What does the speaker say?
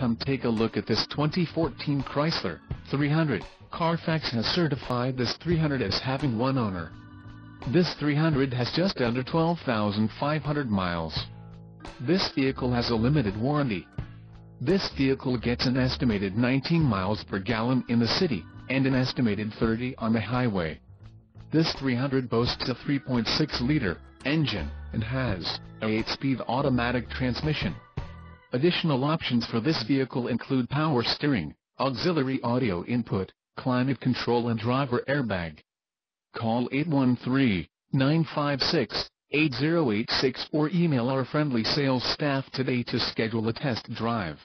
come take a look at this 2014 Chrysler 300. Carfax has certified this 300 as having one owner. This 300 has just under 12,500 miles. This vehicle has a limited warranty. This vehicle gets an estimated 19 miles per gallon in the city, and an estimated 30 on the highway. This 300 boasts a 3.6-liter engine, and has a 8-speed automatic transmission. Additional options for this vehicle include power steering, auxiliary audio input, climate control and driver airbag. Call 813-956-8086 or email our friendly sales staff today to schedule a test drive.